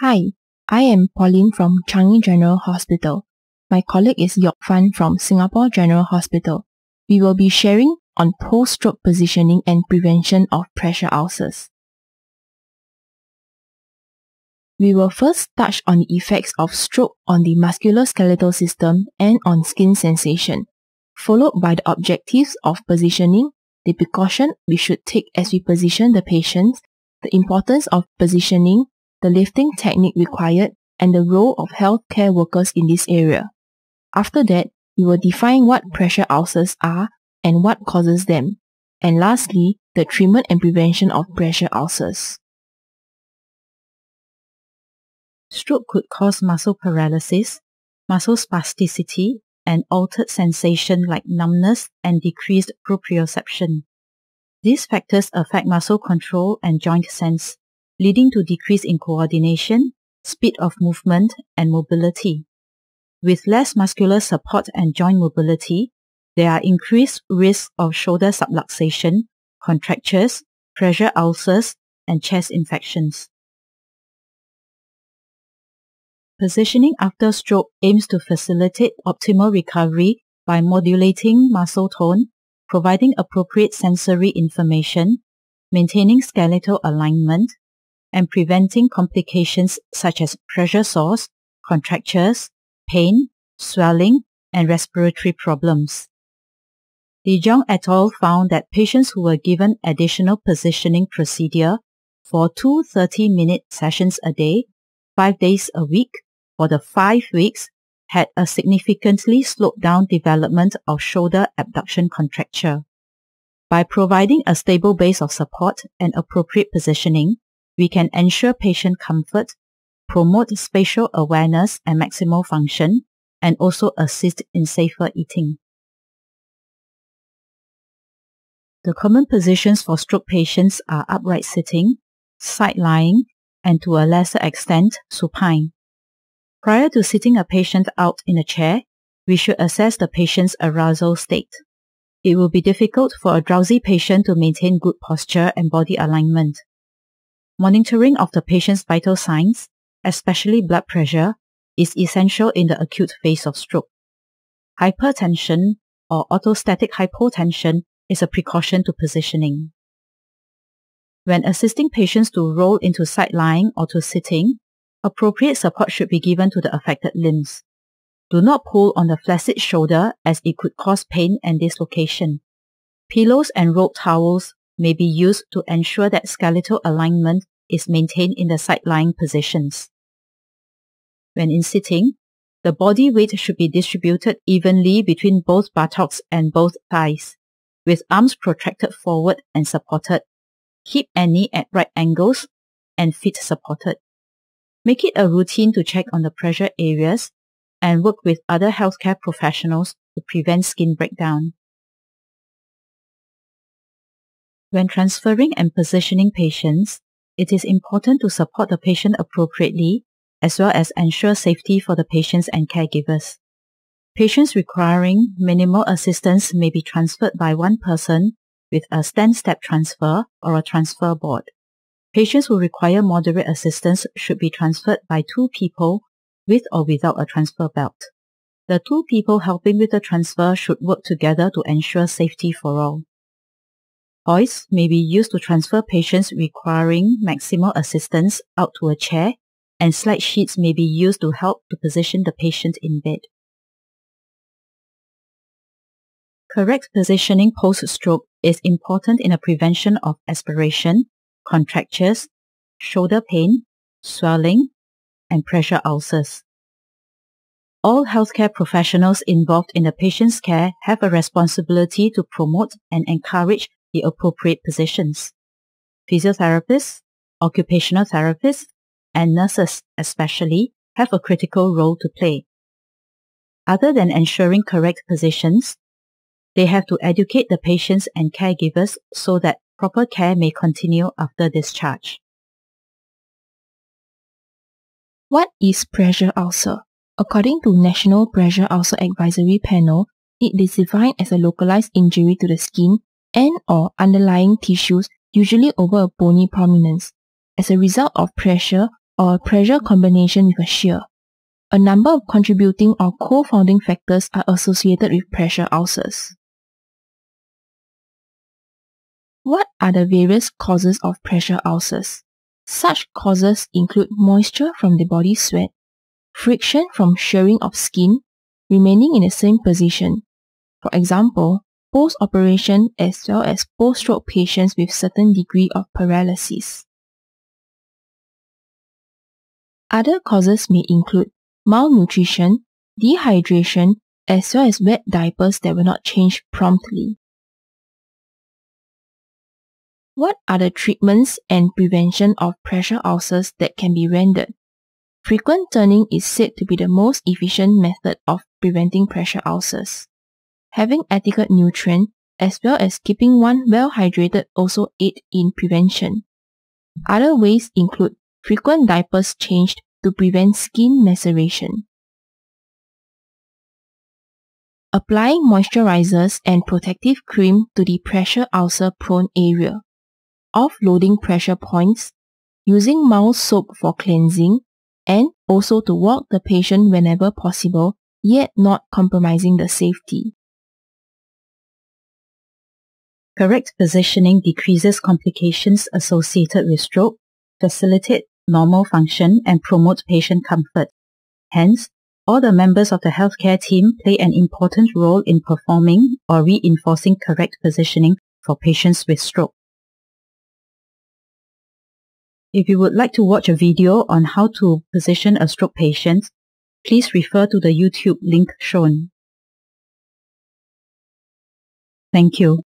Hi, I am Pauline from Changi General Hospital. My colleague is Yok Fan from Singapore General Hospital. We will be sharing on post-stroke positioning and prevention of pressure ulcers. We will first touch on the effects of stroke on the musculoskeletal system and on skin sensation, followed by the objectives of positioning, the precaution we should take as we position the patients, the importance of positioning, the lifting technique required, and the role of healthcare workers in this area. After that, we will define what pressure ulcers are and what causes them. And lastly, the treatment and prevention of pressure ulcers. Stroke could cause muscle paralysis, muscle spasticity, and altered sensation like numbness and decreased proprioception. These factors affect muscle control and joint sense, leading to decrease in coordination, speed of movement, and mobility. With less muscular support and joint mobility, there are increased risks of shoulder subluxation, contractures, pressure ulcers, and chest infections. Positioning after stroke aims to facilitate optimal recovery by modulating muscle tone, providing appropriate sensory information, maintaining skeletal alignment, and preventing complications such as pressure sores, contractures, pain, swelling, and respiratory problems. De Jong et al. Found that patients who were given additional positioning procedure for two 30-minute sessions a day, 5 days a week, for the 5 weeks, had a significantly slowed down development of shoulder abduction contracture. By providing a stable base of support and appropriate positioning, we can ensure patient comfort, promote spatial awareness and maximal function, and also assist in safer eating. The common positions for stroke patients are upright sitting, side lying, and to a lesser extent, supine. Prior to sitting a patient out in a chair, we should assess the patient's arousal state. It will be difficult for a drowsy patient to maintain good posture and body alignment. Monitoring of the patient's vital signs, especially blood pressure, is essential in the acute phase of stroke. Hypertension or orthostatic hypotension is a precaution to positioning. When assisting patients to roll into side lying or to sitting, appropriate support should be given to the affected limbs. Do not pull on the flaccid shoulder as it could cause pain and dislocation. Pillows and rolled towels may be used to ensure that skeletal alignment is maintained in the side-lying positions. When in sitting, the body weight should be distributed evenly between both buttocks and both thighs, with arms protracted forward and supported, hip and knee at right angles, and feet supported. Make it a routine to check on the pressure areas and work with other healthcare professionals to prevent skin breakdown. When transferring and positioning patients, it is important to support the patient appropriately as well as ensure safety for the patients and caregivers. Patients requiring minimal assistance may be transferred by one person with a stand-step transfer or a transfer board. Patients who require moderate assistance should be transferred by two people with or without a transfer belt. The two people helping with the transfer should work together to ensure safety for all. Hoists may be used to transfer patients requiring maximal assistance out to a chair, and slide sheets may be used to help to position the patient in bed. Correct positioning post-stroke is important in the prevention of aspiration, contractures, shoulder pain, swelling, and pressure ulcers. All healthcare professionals involved in the patient's care have a responsibility to promote and encourage the appropriate positions. Physiotherapists, occupational therapists, and nurses especially have a critical role to play. Other than ensuring correct positions, they have to educate the patients and caregivers so that proper care may continue after discharge. What is pressure ulcer? According to National Pressure Ulcer Advisory Panel, it is defined as a localized injury to the skin and or underlying tissues, usually over a bony prominence, as a result of pressure or pressure combination with a shear. A number of contributing or co-founding factors are associated with pressure ulcers. What are the various causes of pressure ulcers? Such causes include moisture from the body sweat, friction from shearing of skin, remaining in the same position. For example, post-operation as well as post-stroke patients with certain degree of paralysis. Other causes may include malnutrition, dehydration, as well as wet diapers that were not changed promptly. What are the treatments and prevention of pressure ulcers that can be rendered? Frequent turning is said to be the most efficient method of preventing pressure ulcers. Having adequate nutrients as well as keeping one well hydrated also aid in prevention. Other ways include frequent diapers changed to prevent skin maceration. Applying moisturizers and protective cream to the pressure ulcer prone area. Offloading pressure points, using mild soap for cleansing, and also to walk the patient whenever possible, yet not compromising the safety. Correct positioning decreases complications associated with stroke, facilitate normal function, and promote patient comfort. Hence, all the members of the healthcare team play an important role in performing or reinforcing correct positioning for patients with stroke. If you would like to watch a video on how to position a stroke patient, please refer to the YouTube link shown. Thank you.